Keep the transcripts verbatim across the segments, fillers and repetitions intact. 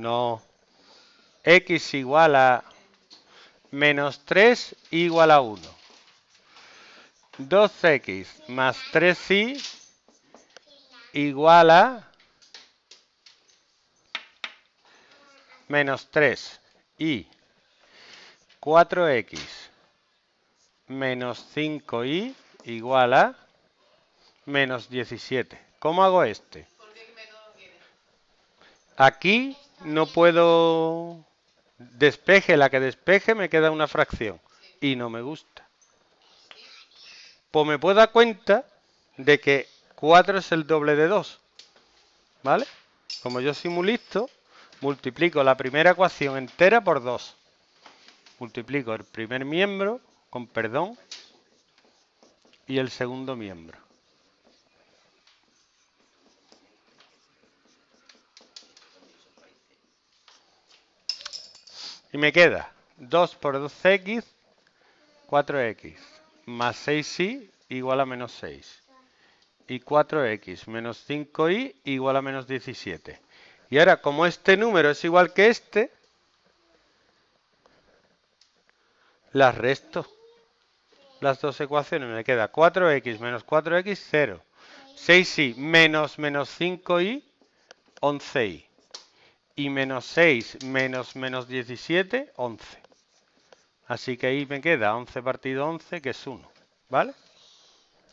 No. X igual a menos tres igual a uno. dos x más tres y igual a menos tres. Y cuatro x menos cinco y igual a menos diecisiete. ¿Cómo hago este? Aquí no puedo... Despeje, la que despeje me queda una fracción. Y no me gusta. Pues me puedo dar cuenta de que cuatro es el doble de dos. ¿Vale? Como yo soy muy listo, multiplico la primera ecuación entera por dos. Multiplico el primer miembro, con perdón, y el segundo miembro. Y me queda dos por dos x, cuatro x, más seis y igual a menos seis. Y cuatro x menos cinco y igual a menos diecisiete. Y ahora, como este número es igual que este, las resto. Las dos ecuaciones, me queda cuatro x menos cuatro x, cero. seis y menos menos cinco y, once y. Y menos seis menos menos diecisiete, once. Así que ahí me queda once partido once, que es uno. ¿Vale?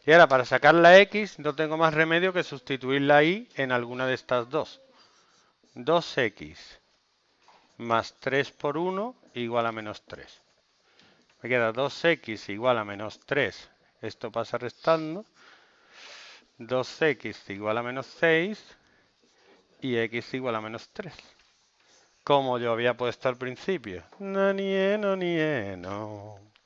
Y ahora, para sacar la x, no tengo más remedio que sustituir la y en alguna de estas dos. dos x más tres por uno igual a menos tres. Me queda dos x igual a menos tres. Esto pasa restando. dos x igual a menos seis. Y x igual a menos tres. Como yo había puesto al principio. No, ni, no, ni, no.